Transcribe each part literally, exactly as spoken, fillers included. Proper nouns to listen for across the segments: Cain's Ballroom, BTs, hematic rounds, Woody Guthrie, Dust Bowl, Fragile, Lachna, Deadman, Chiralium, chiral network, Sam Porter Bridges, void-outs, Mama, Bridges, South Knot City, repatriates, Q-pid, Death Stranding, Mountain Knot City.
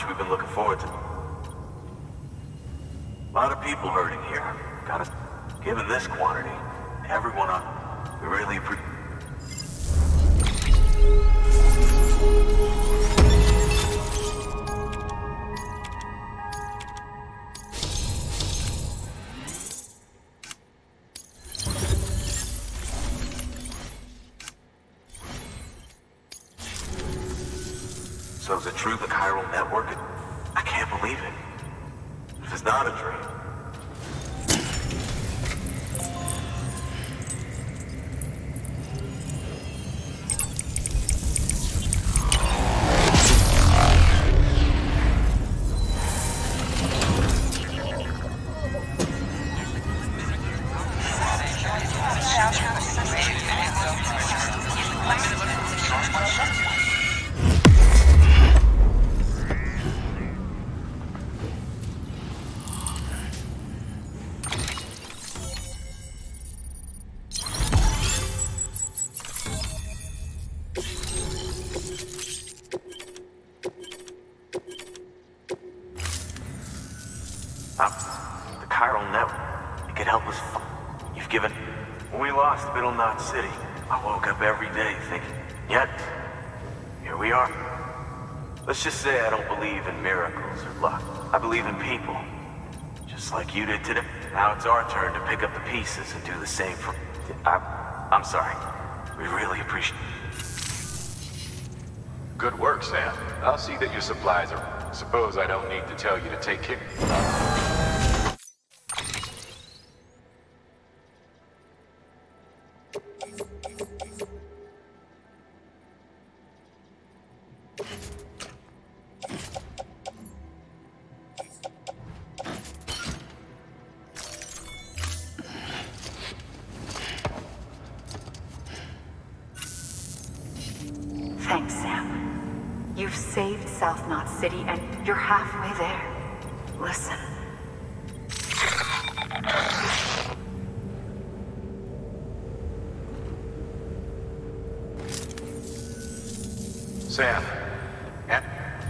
much we've been looking forward to. A lot of people hurting here. Gotta, given this quantity, everyone on, we really appreciate. So is it true the chiral network? I can't believe it. This is not a dream. City. I woke up every day thinking, yet, here we are. Let's just say I don't believe in miracles or luck. I believe in people, just like you did today. Now it's our turn to pick up the pieces and do the same for... I, I'm sorry. We really appreciate it. Good work, Sam. I'll see that your supplies are... Suppose I don't need to tell you to take care of... Thanks, Sam. You've saved South Knot City, and you're halfway there. Listen. Sam, yeah,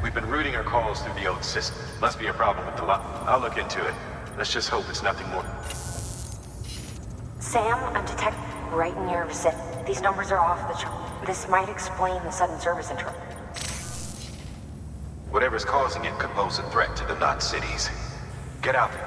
we've been routing our calls through the old system. Must be a problem with the lock. I'll look into it. Let's just hope it's nothing more. Sam, I'm detecting right in your vicinity. These numbers are off the chart. This might explain the sudden service interruption. Whatever's causing it could pose a threat to the Knot cities. Get out there.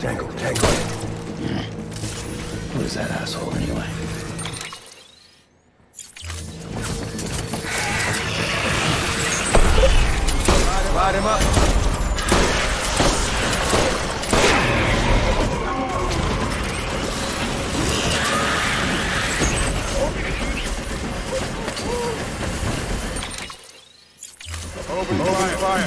Tangle, tangle. Yeah. Who is that asshole anyway? Light him up. Open the fire, fire.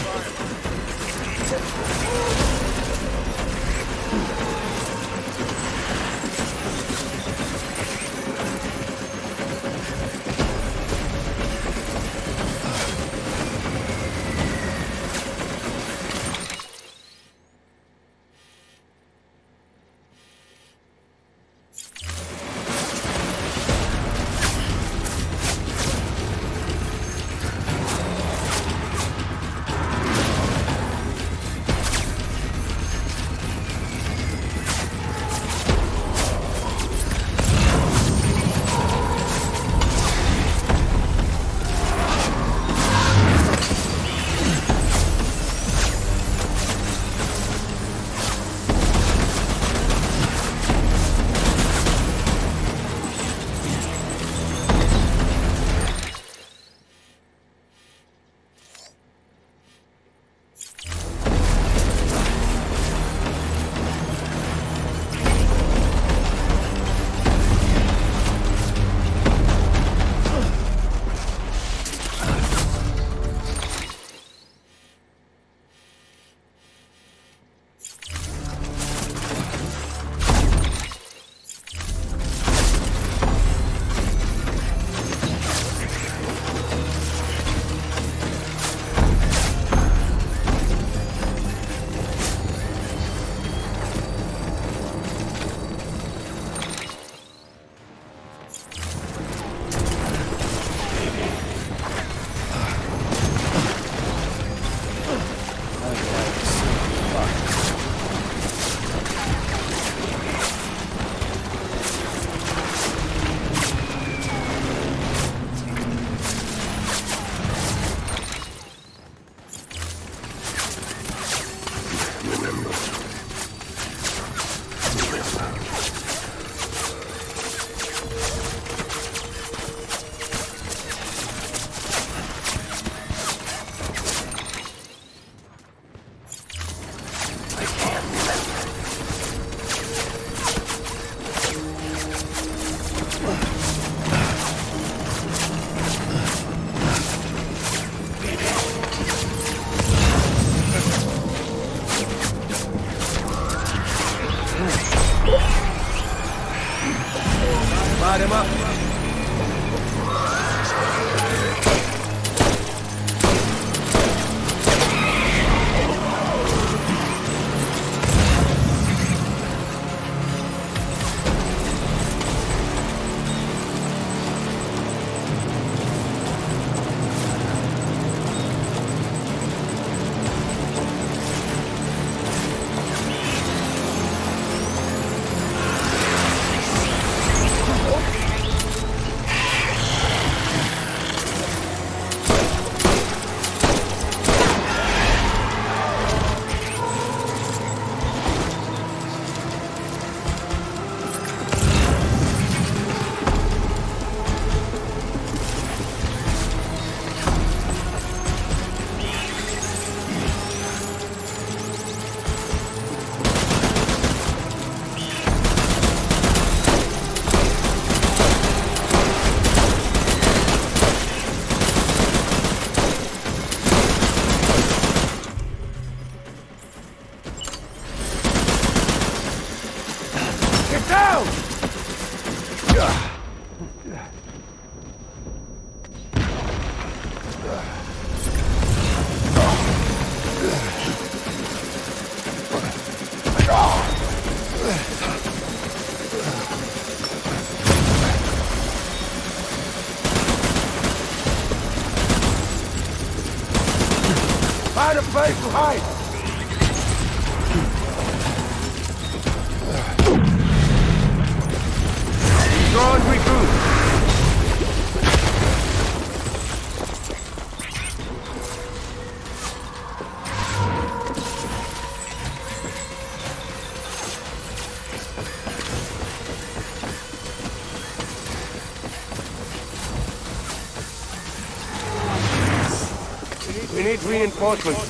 need reinforcements.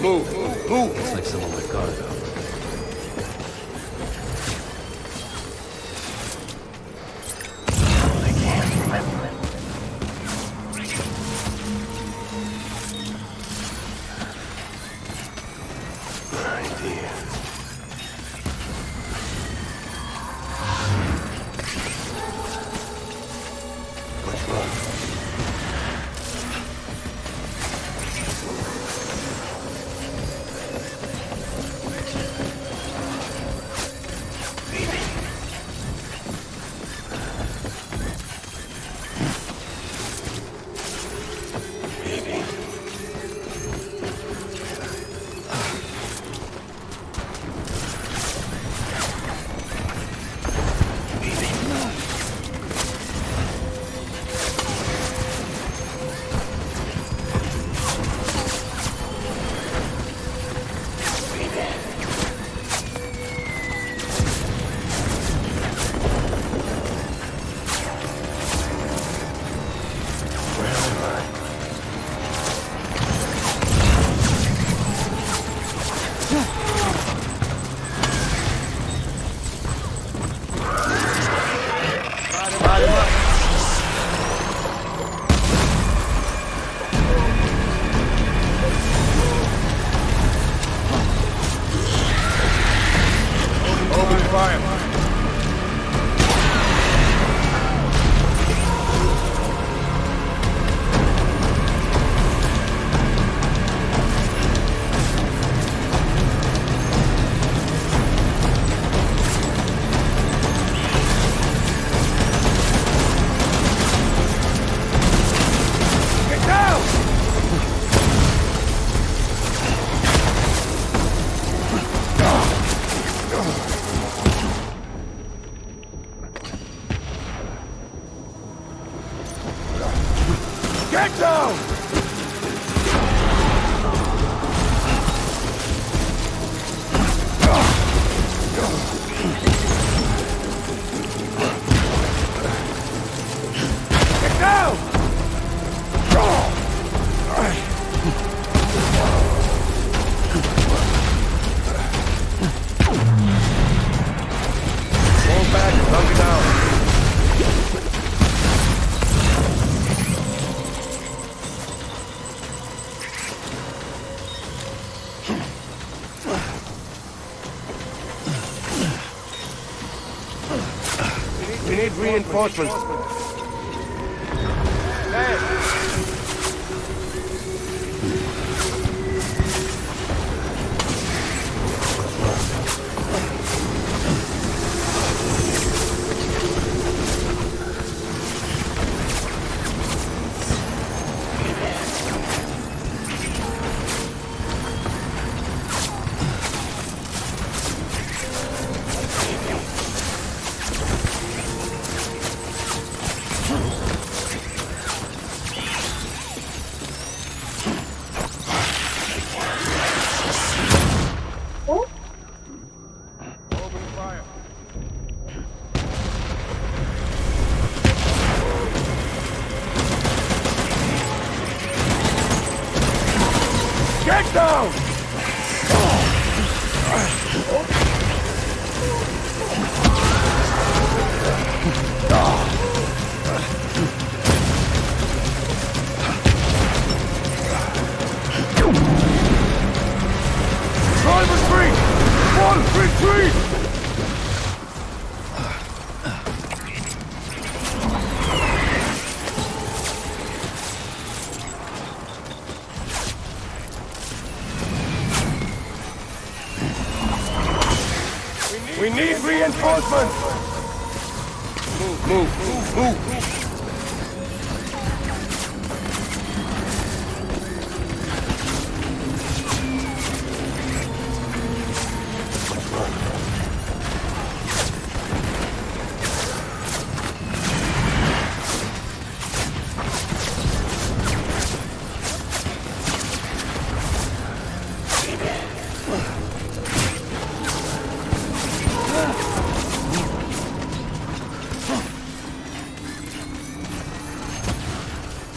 Move, move, move, move. Looks like someone went guard up. Reinforcements.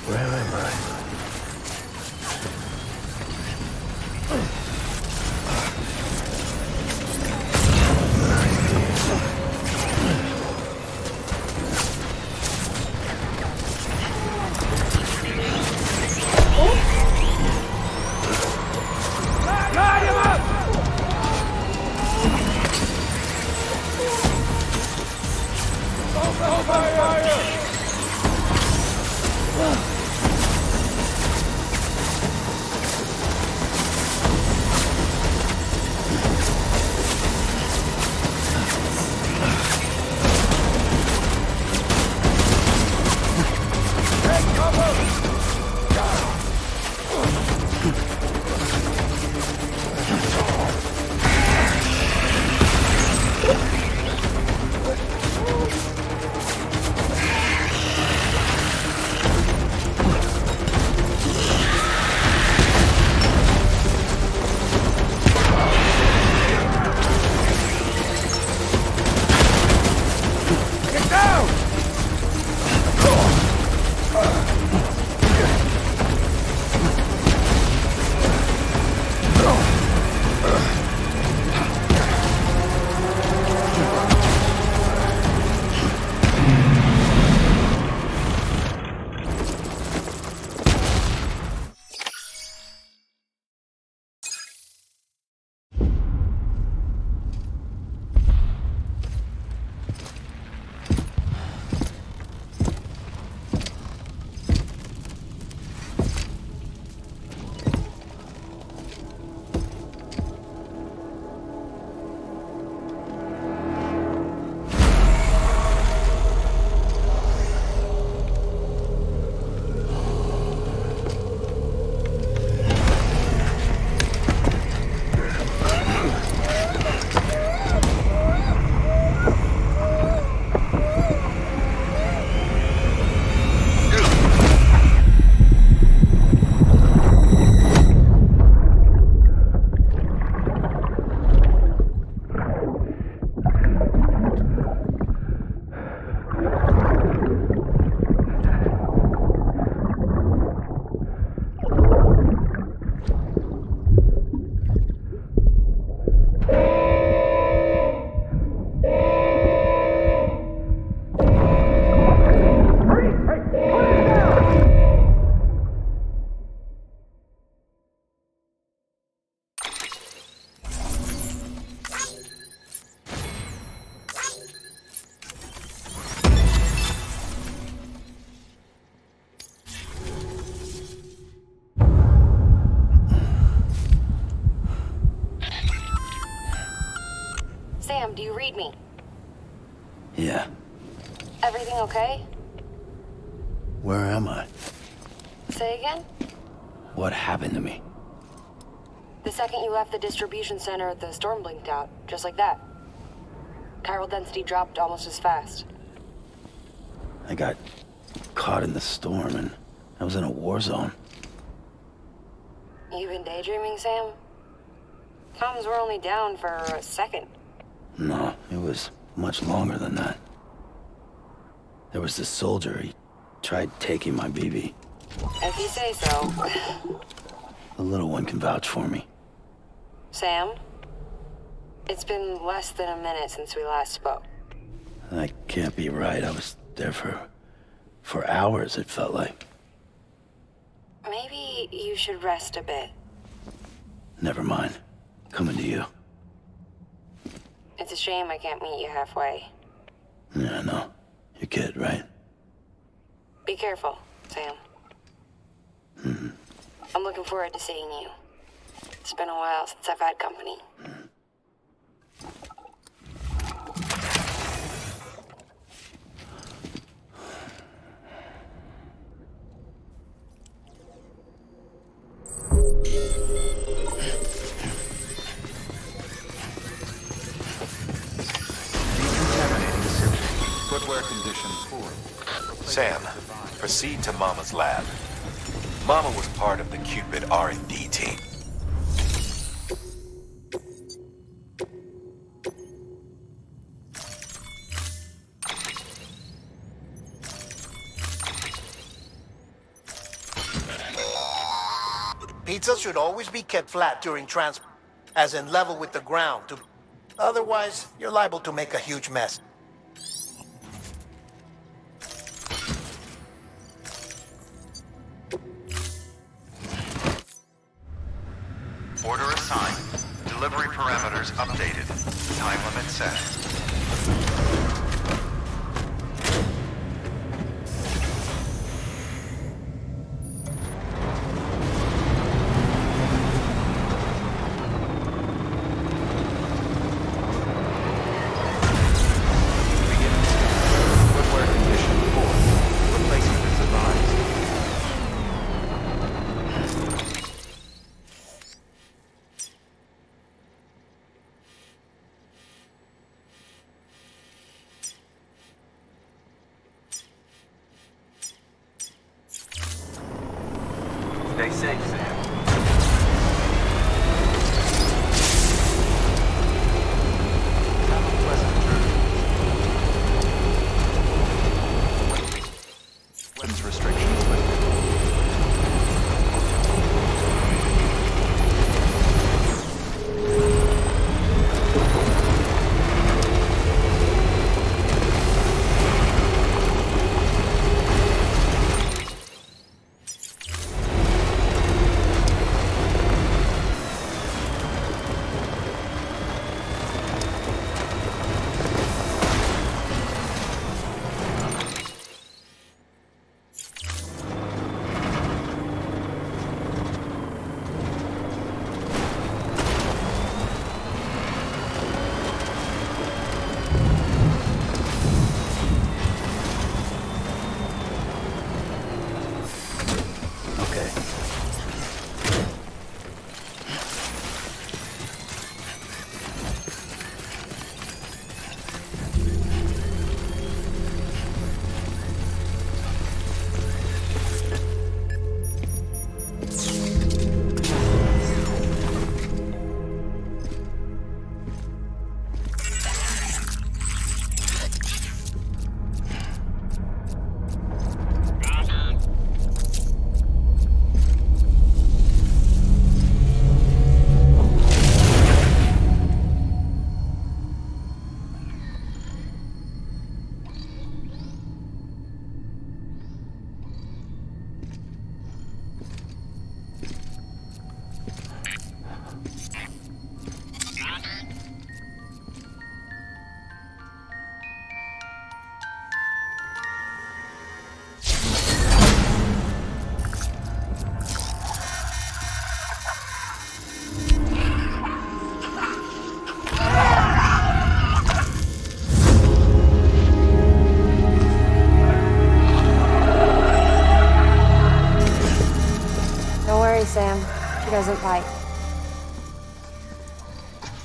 Where am I? Sam, do you read me? Yeah. Everything okay? Where am I? Say again? What happened to me? The second you left the distribution center, the storm blinked out, just like that. Chiral density dropped almost as fast. I got caught in the storm and I was in a war zone. You've been daydreaming, Sam? Comms were only down for a second. No, it was much longer than that. There was this soldier, he tried taking my B B. If you say so. The little one can vouch for me. Sam? It's been less than a minute since we last spoke. That can't be right. I was there for... for hours, it felt like. Maybe you should rest a bit. Never mind. Coming to you. It's a shame I can't meet you halfway. Yeah, I know. Your kid, right? Be careful, Sam. Mm-hmm. I'm looking forward to seeing you. It's been a while since I've had company. Mm-hmm. Sam, proceed to Mama's lab. Mama was part of the Q-pid R and D team. Pizza should always be kept flat during transport, as in level with the ground. To... Otherwise, you're liable to make a huge mess.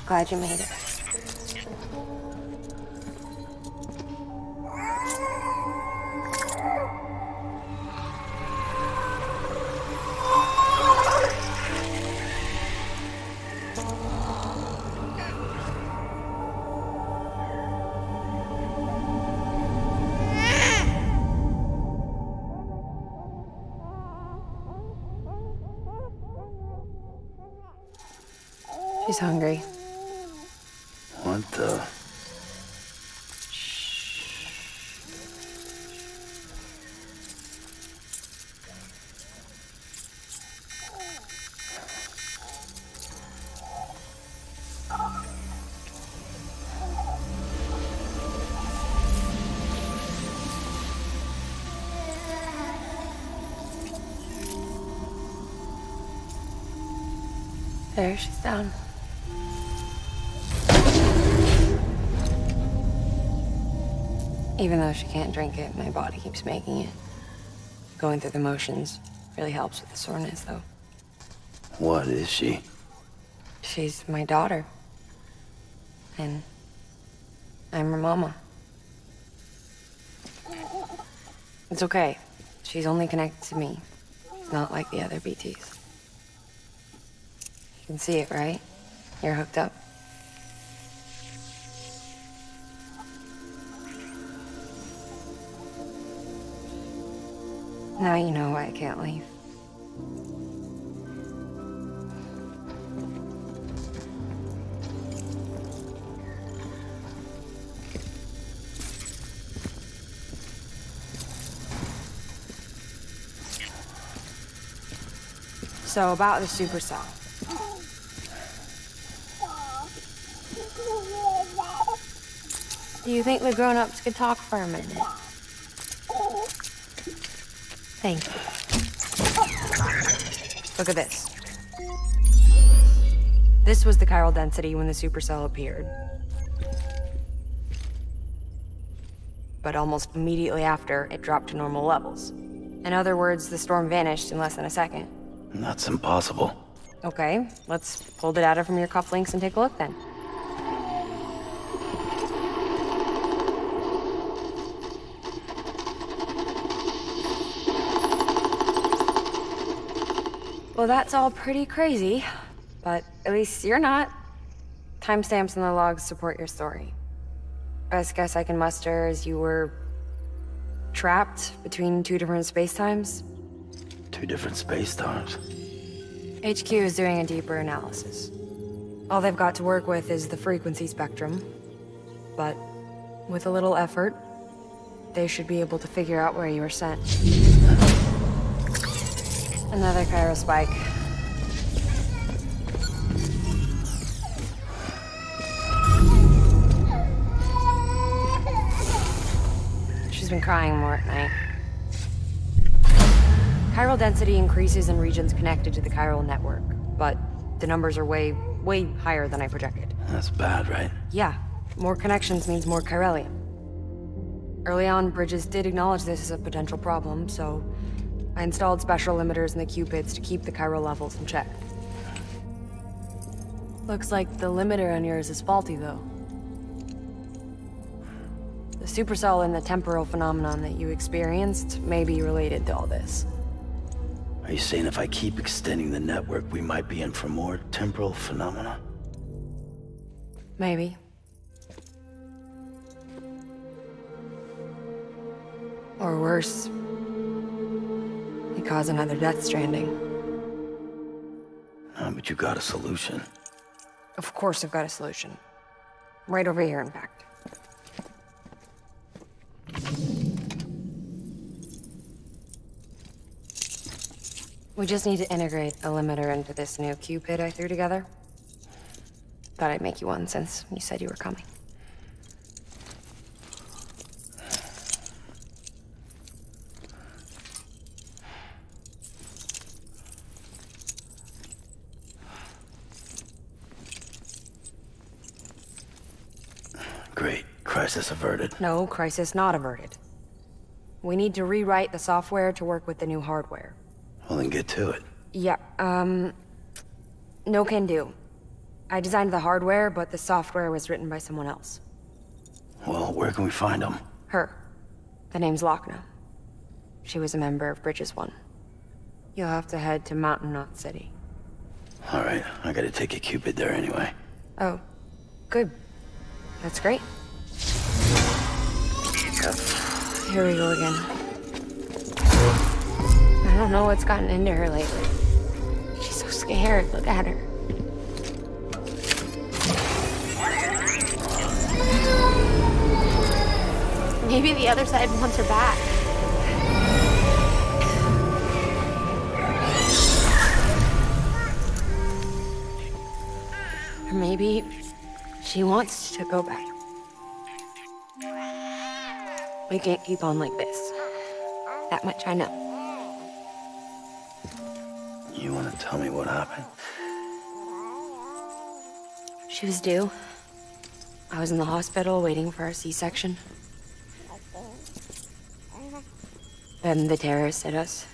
Glad you made it. She's hungry. What the? There, she's down. Even though she can't drink it, my body keeps making it. Going through the motions really helps with the soreness, though. What is she? She's my daughter. And I'm her mama. It's okay. She's only connected to me. It's not like the other B Ts. You can see it, right? You're hooked up. Now you know why I can't leave. So about the supercell. Do you think the grown-ups could talk for a minute? Thank you. Look at this. This was the chiral density when the supercell appeared. But almost immediately after, it dropped to normal levels. In other words, the storm vanished in less than a second. That's impossible. Okay, let's pull the data from your cufflinks and take a look then. Well, that's all pretty crazy, but at least you're not. Timestamps in the logs support your story. Best guess I can muster is you were trapped between two different space-times. Two different space-times? H Q is doing a deeper analysis. All they've got to work with is the frequency spectrum, but with a little effort, they should be able to figure out where you were sent. Another chiral spike. She's been crying more at night. Chiral density increases in regions connected to the chiral network, but the numbers are way, way higher than I projected. That's bad, right? Yeah. More connections means more Chiralium. Early on, Bridges did acknowledge this as a potential problem, so I installed special limiters in the Q-pids to keep the chiral levels in check. Looks like the limiter on yours is faulty, though. The supercell and the temporal phenomenon that you experienced may be related to all this. Are you saying if I keep extending the network, we might be in for more temporal phenomena? Maybe. Or worse. Cause another Death Stranding. No, but you got a solution. Of course I've got a solution. Right over here, in fact. We just need to integrate a limiter into this new Q-pid I threw together. Thought I'd make you one since you said you were coming. Crisis averted. No, crisis not averted. We need to rewrite the software to work with the new hardware. Well, then get to it. Yeah, um... no can do. I designed the hardware, but the software was written by someone else. Well, where can we find them? Her. The name's Lachna. She was a member of Bridges one. You'll have to head to Mountain Knot City. Alright, I gotta take a Q-pid there anyway. Oh, good. That's great. Here we go again. I don't know what's gotten into her lately. She's so scared, look at her. Maybe the other side wants her back. Or maybe she wants to go back. We can't keep on like this. That much I know. You want to tell me what happened? She was due. I was in the hospital waiting for our C-section. Then the terrorists hit us.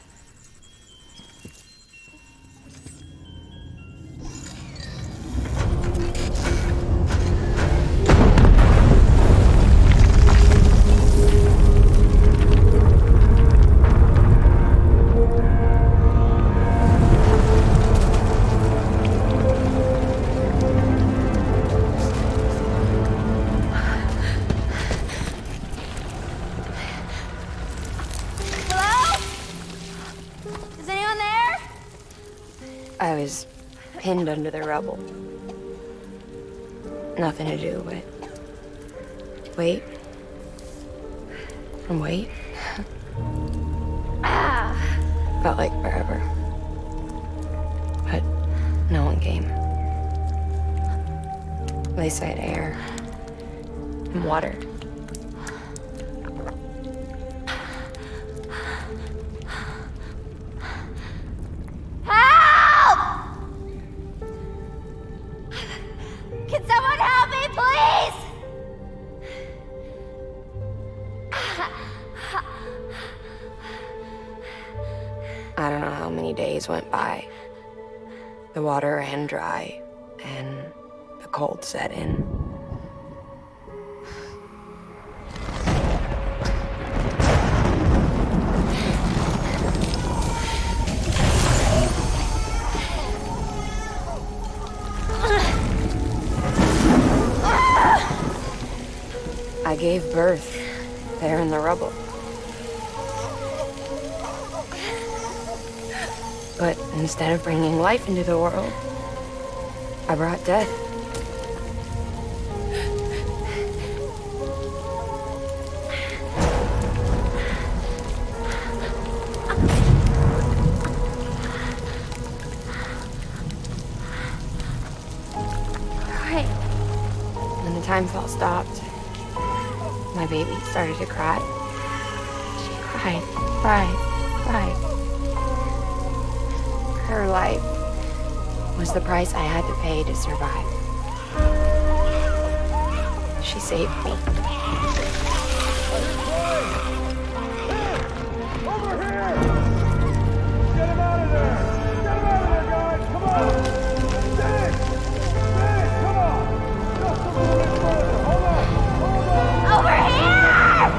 I was pinned under the rubble. Nothing to do with weight. From weight. Ah, felt like forever. But no one came. They said air and water. I don't know how many days went by. The water ran dry, and the cold set in. I gave birth there in the rubble. But instead of bringing life into the world, I brought death. Cry. When the time fall stopped, my baby started to cry. She cried, cried, cried. Her life was the price I had to pay to survive. She saved me. Over here! Get him out of there! Get him out of there, guys! Come on! Get it! Get it! Come on! Just a little bit further! Hold on! Hold on! Over here!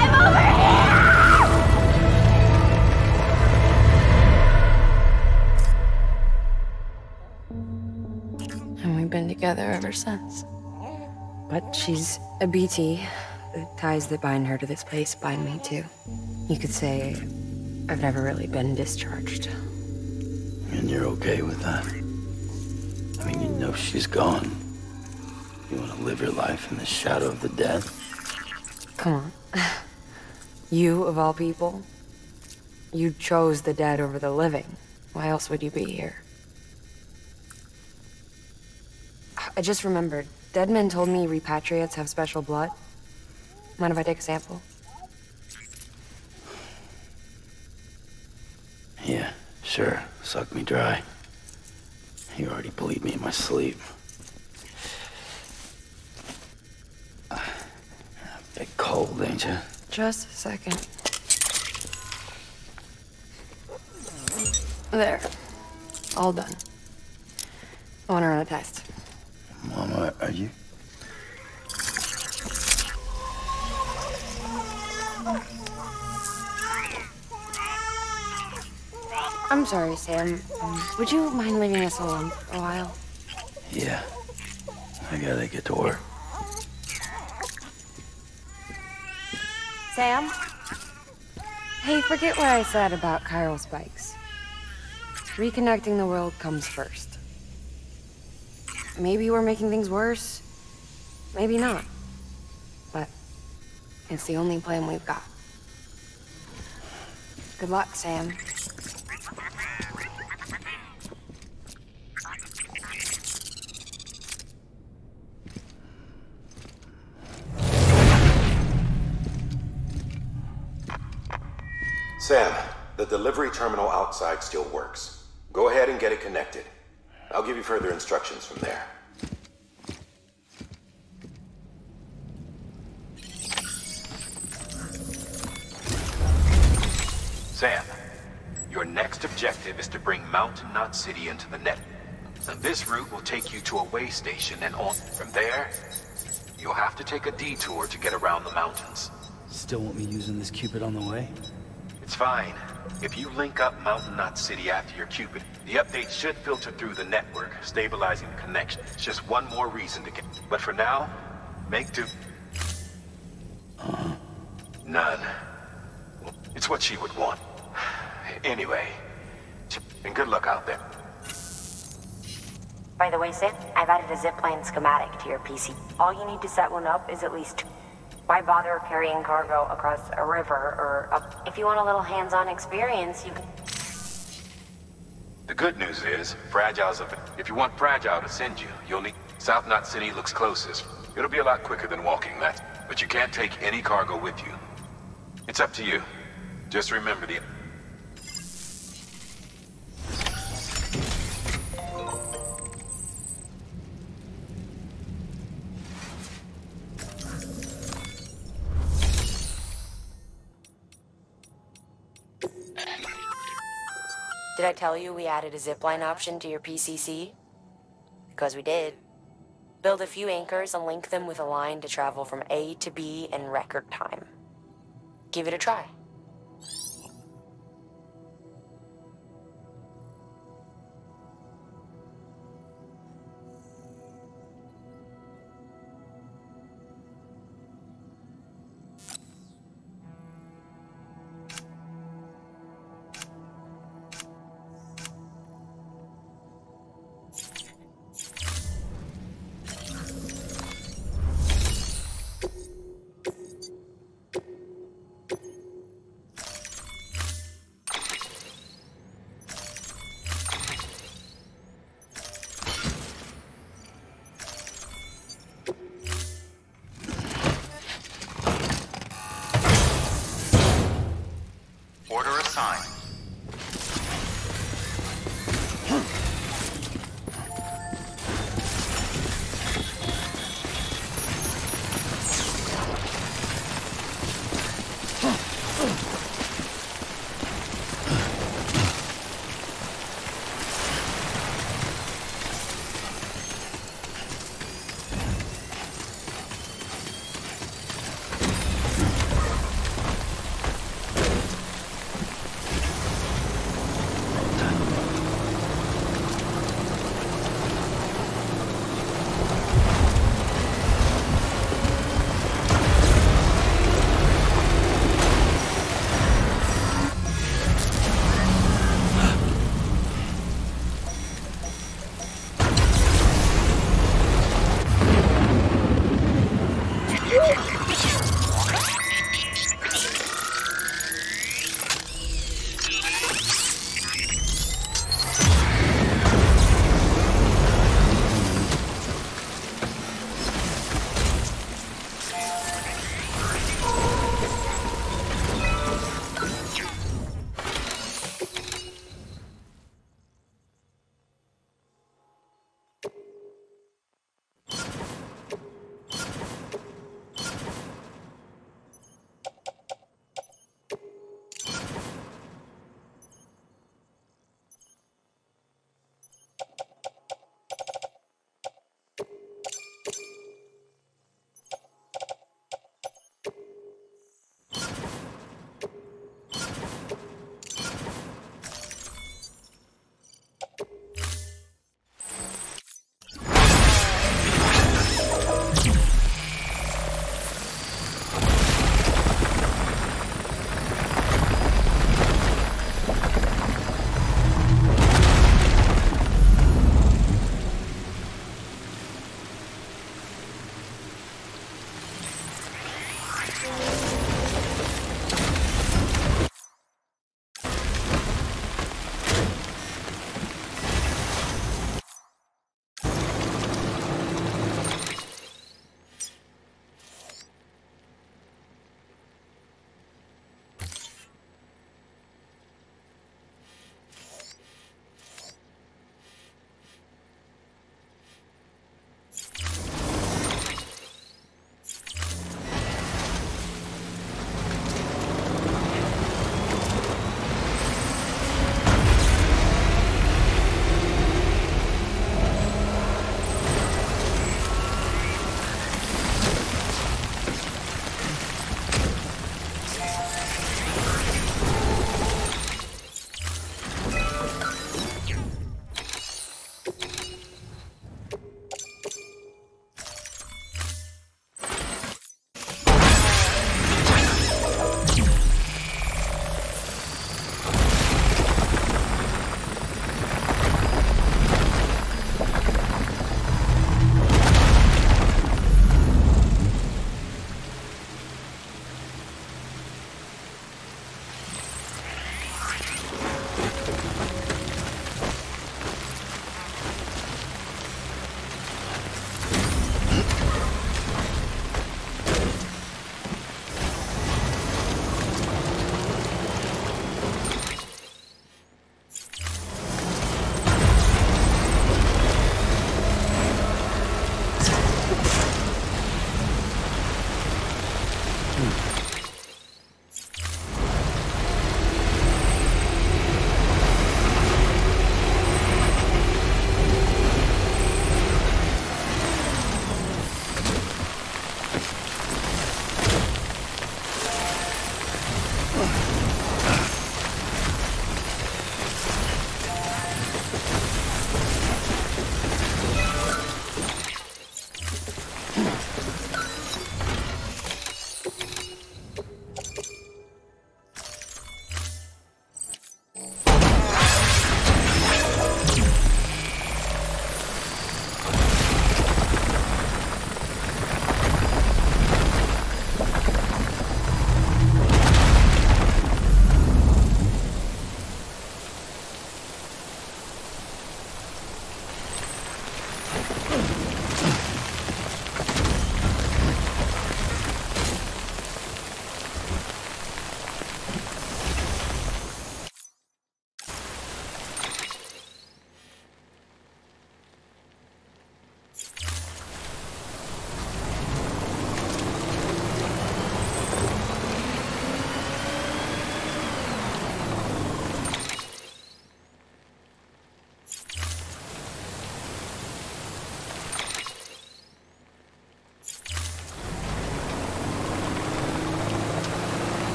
I'm over here! Been together ever since. But she's a B T. The ties that bind her to this place bind me too. You could say I've never really been discharged. And you're okay with that? I mean, you know she's gone. You want to live your life in the shadow of the dead? Come on. You, of all people, you chose the dead over the living. Why else would you be here? I just remembered, Deadman told me repatriates have special blood. Mind if I take a sample? Yeah, sure. Suck me dry. You already bullied me in my sleep. Uh, a bit cold, ain't you? Just a second. There. All done. On our own test. Mama, are you? I'm sorry, Sam. Um, would you mind leaving us alone for a while? Yeah. I gotta get to work. Sam? Hey, forget what I said about chiral spikes. Reconnecting the world comes first. Maybe we're making things worse. Maybe not. But it's the only plan we've got. Good luck, Sam. Sam, the delivery terminal outside still works. Go ahead and get it connected. I'll give you further instructions from there. Sam, your next objective is to bring Mountain Knot City into the net. Now this route will take you to a way station and on. From there, you'll have to take a detour to get around the mountains. Still want me using this Q-pid on the way? It's fine. If you link up Mountain Knot City after your Q-pid, the update should filter through the network, stabilizing the connection. It's just one more reason to get... But for now, make do... Uh-huh. None. It's what she would want. Anyway, and good luck out there. By the way, Sam, I've added a zipline schematic to your P C. All you need to set one up is at least two. Why bother carrying cargo across a river or up? If you want a little hands-on experience, you can... The good news is, Fragile's a... If you want Fragile to send you, you'll need... South Knot City looks closest. It'll be a lot quicker than walking that, but you can't take any cargo with you. It's up to you. Just remember the... Did I tell you we added a zipline option to your P C C? Because we did. Build a few anchors and link them with a line to travel from A to B in record time. Give it a try.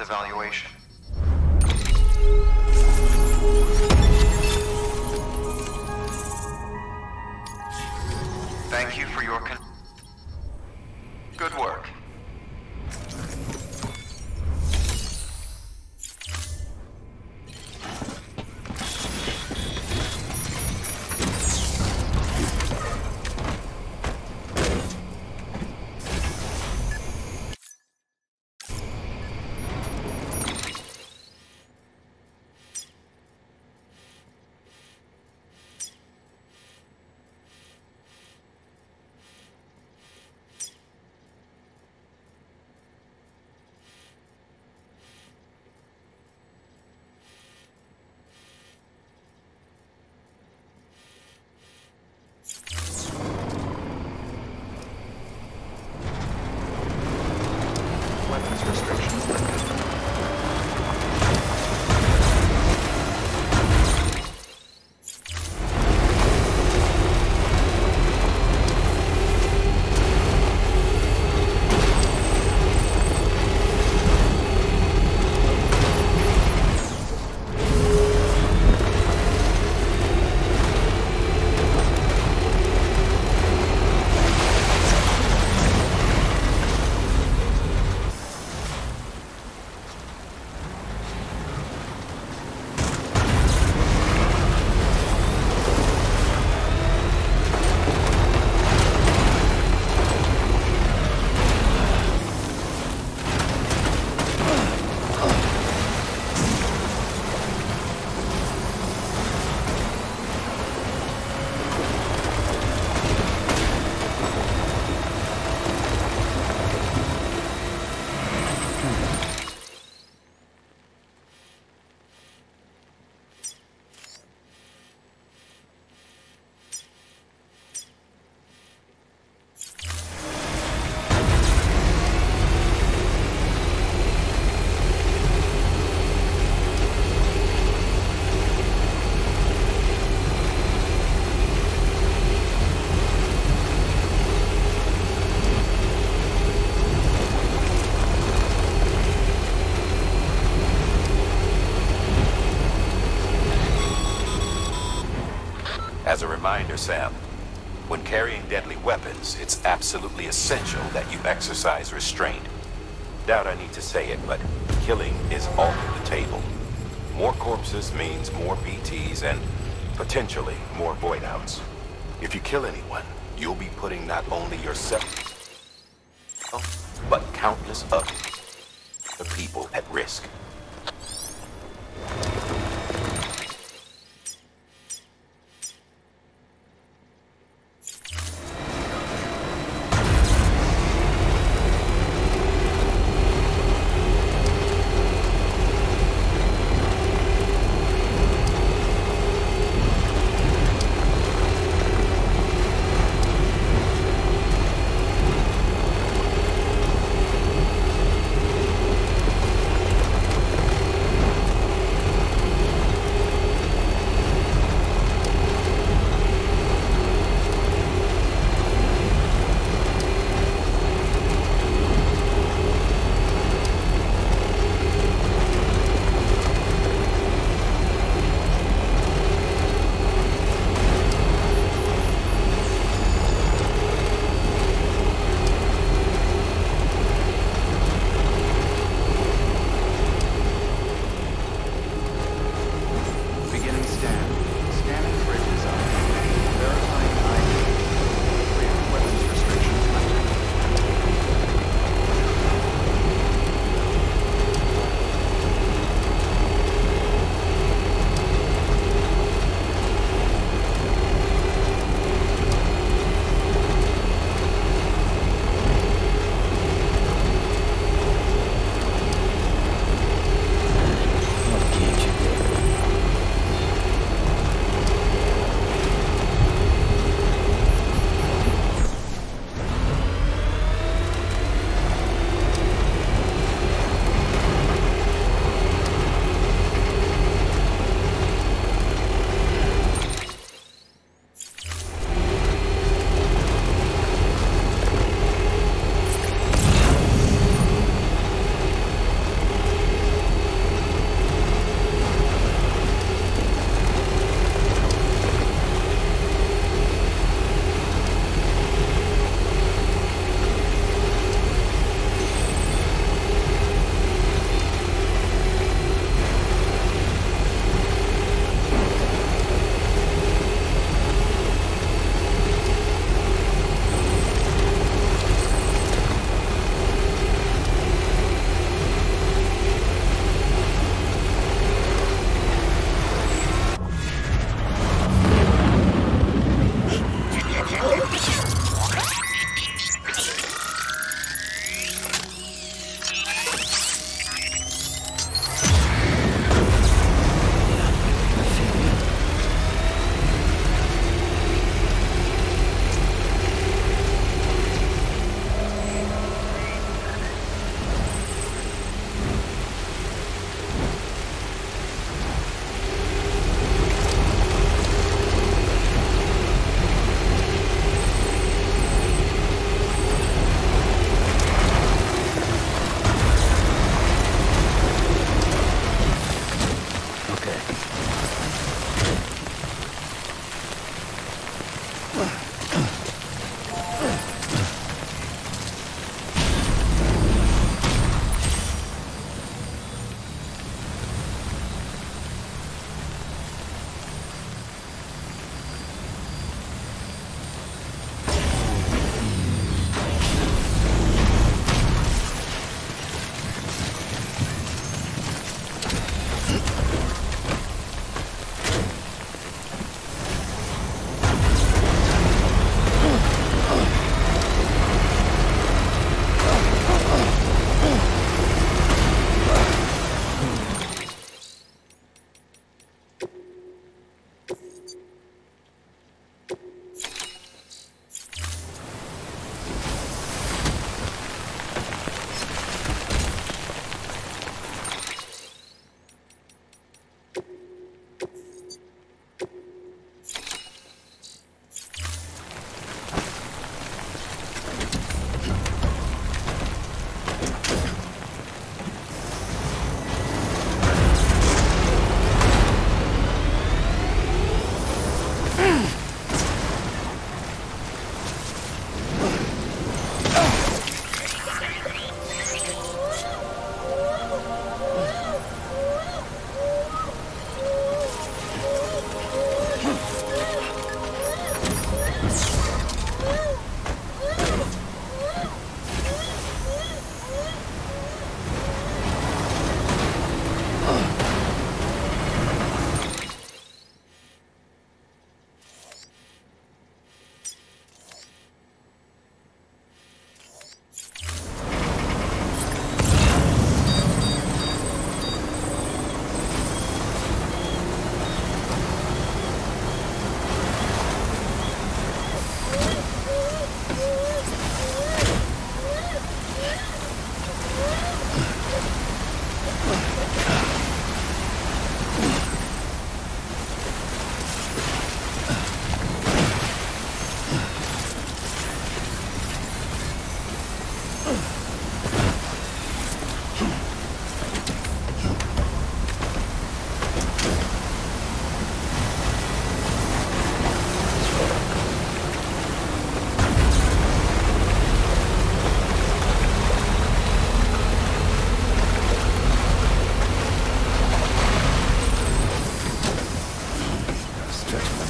Evaluation. Thank you for your con good work. As a reminder, Sam, when carrying deadly weapons, it's absolutely essential that you exercise restraint. Doubt I need to say it, but killing is off the table. More corpses means more B Ts and potentially more void-outs. If you kill anyone, you'll be putting not only yourself, but countless other people at risk.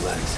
complex.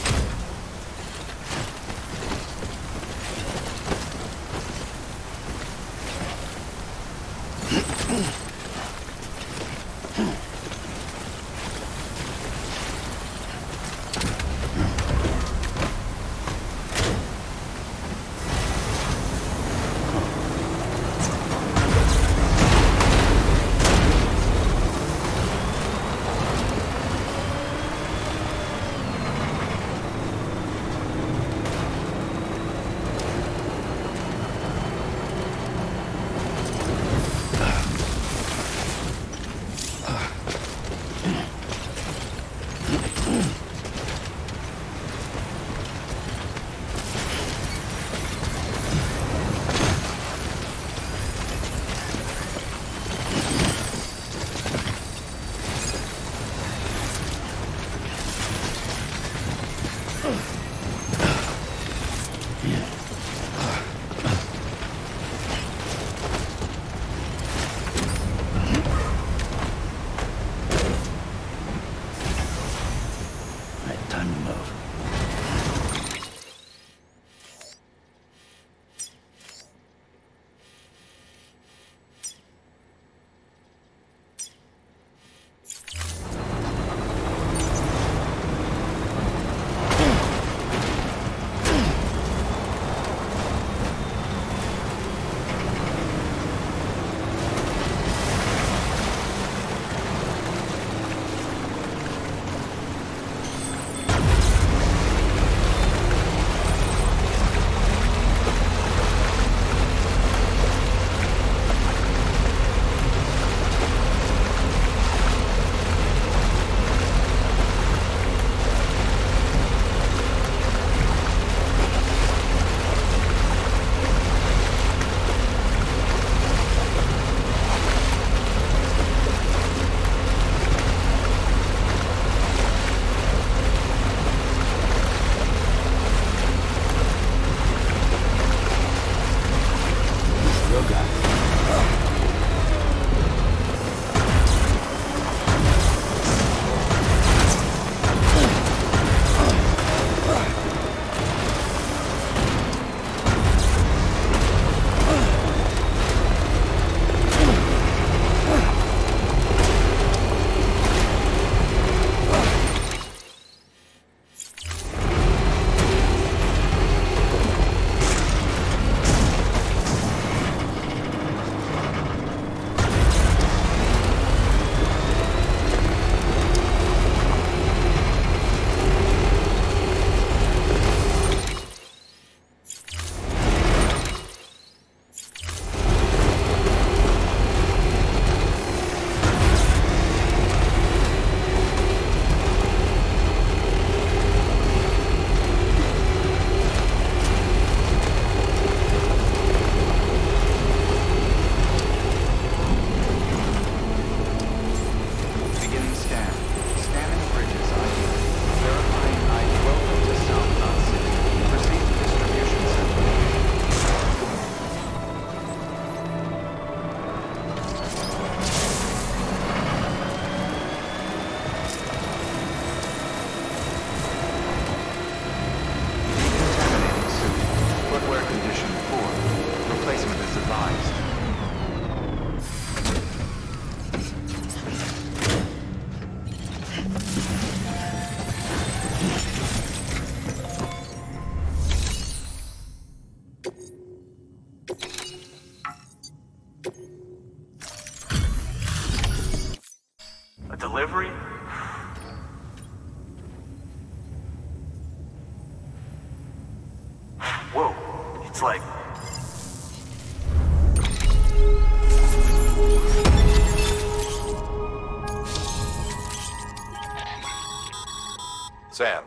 Sam,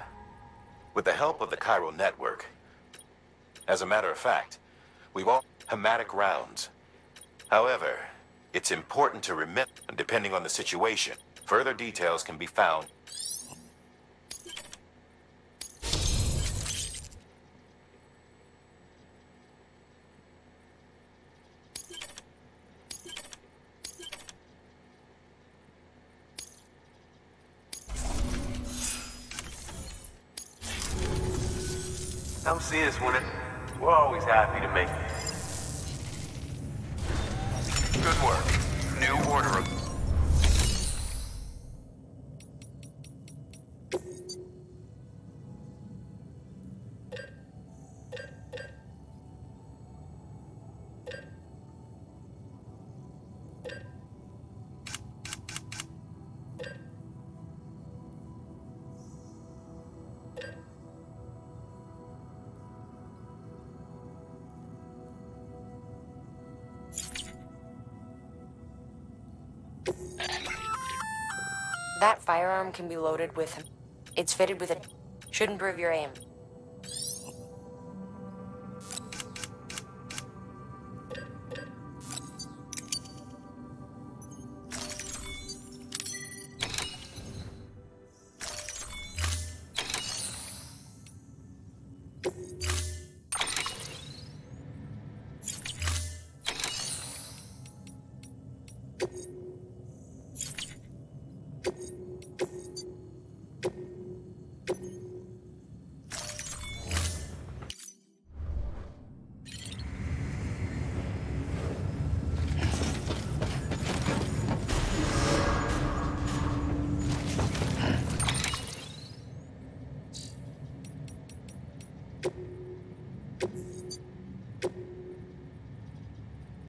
with the help of the chiral network, as a matter of fact, we've all hematic rounds. However, it's important to remember, depending on the situation, further details can be found. Come see us with it. We're always happy to make it. Good work. New order of... That firearm can be loaded with... It's fitted with a... Should improve your aim.